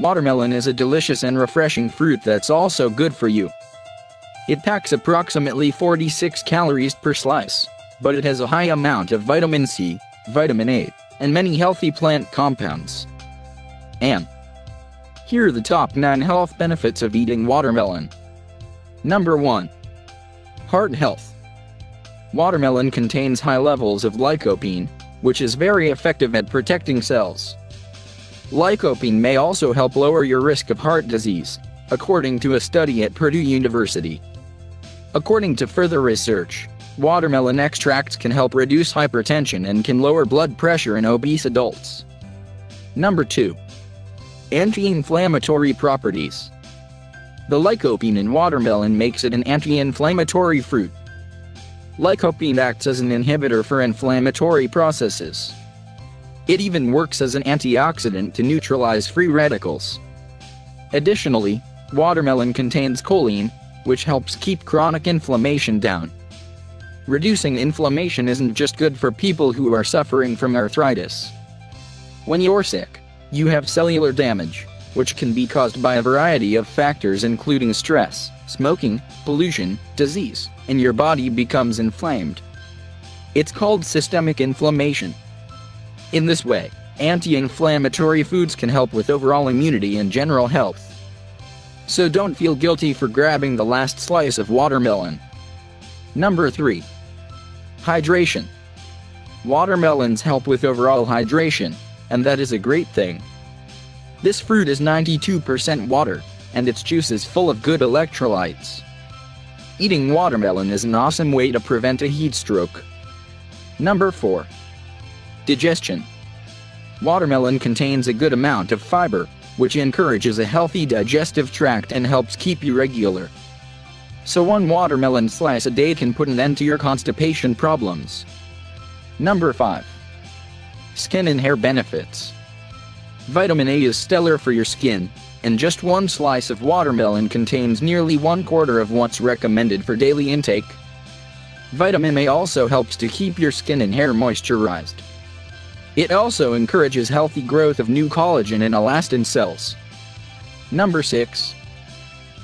Watermelon is a delicious and refreshing fruit that's also good for you. It packs approximately 46 calories per slice, but it has a high amount of vitamin C, vitamin A, and many healthy plant compounds. And here are the top 9 health benefits of eating watermelon. Number 1. Heart health. Watermelon contains high levels of lycopene, which is very effective at protecting cells. Lycopene may also help lower your risk of heart disease, according to a study at Purdue University. According to further research, watermelon extracts can help reduce hypertension and can lower blood pressure in obese adults. Number 2. Anti-inflammatory properties. The lycopene in watermelon makes it an anti-inflammatory fruit. Lycopene acts as an inhibitor for inflammatory processes. It even works as an antioxidant to neutralize free radicals. Additionally, watermelon contains choline, which helps keep chronic inflammation down. Reducing inflammation isn't just good for people who are suffering from arthritis. When you're sick, you have cellular damage, which can be caused by a variety of factors including stress, smoking, pollution, disease, and your body becomes inflamed. It's called systemic inflammation. In this way, anti-inflammatory foods can help with overall immunity and general health. So don't feel guilty for grabbing the last slice of watermelon. Number 3. Hydration. Watermelons help with overall hydration, and that is a great thing. This fruit is 92% water, and its juice is full of good electrolytes. Eating watermelon is an awesome way to prevent a heat stroke. Number 4. Digestion. Watermelon contains a good amount of fiber, which encourages a healthy digestive tract and helps keep you regular. So one watermelon slice a day can put an end to your constipation problems. Number 5. Skin and hair benefits. Vitamin A is stellar for your skin, and just one slice of watermelon contains nearly 1/4 of what's recommended for daily intake. Vitamin A also helps to keep your skin and hair moisturized. It also encourages healthy growth of new collagen and elastin cells. Number 6.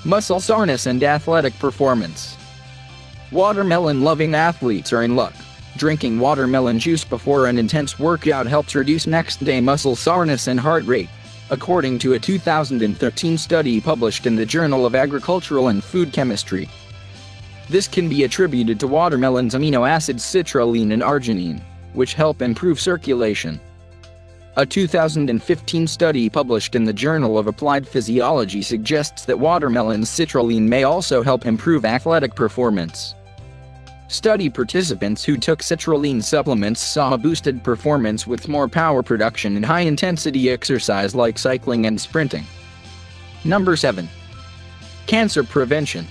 Muscle soreness and athletic performance. Watermelon-loving athletes are in luck. Drinking watermelon juice before an intense workout helps reduce next-day muscle soreness and heart rate, according to a 2013 study published in the Journal of Agricultural and Food Chemistry. This can be attributed to watermelon's amino acids citrulline and arginine, which help improve circulation. A 2015 study published in the Journal of Applied Physiology suggests that watermelon's citrulline may also help improve athletic performance. Study participants who took citrulline supplements saw a boosted performance with more power production in high-intensity exercise like cycling and sprinting. Number 7. Cancer prevention.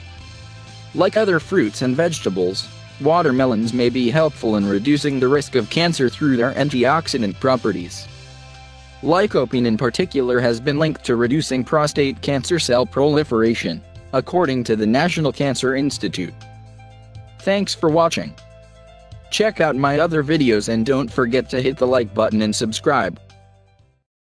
Like other fruits and vegetables, watermelons may be helpful in reducing the risk of cancer through their antioxidant properties. Lycopene in particular has been linked to reducing prostate cancer cell proliferation, according to the National Cancer Institute. Thanks for watching. Check out my other videos and don't forget to hit the like button and subscribe.